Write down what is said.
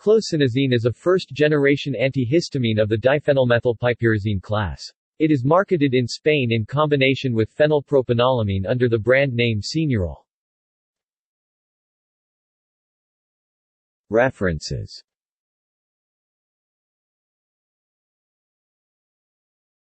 Clocinizine is a first-generation antihistamine of the diphenylmethylpiperazine class. It is marketed in Spain in combination with phenylpropanolamine under the brand name Senioral. References.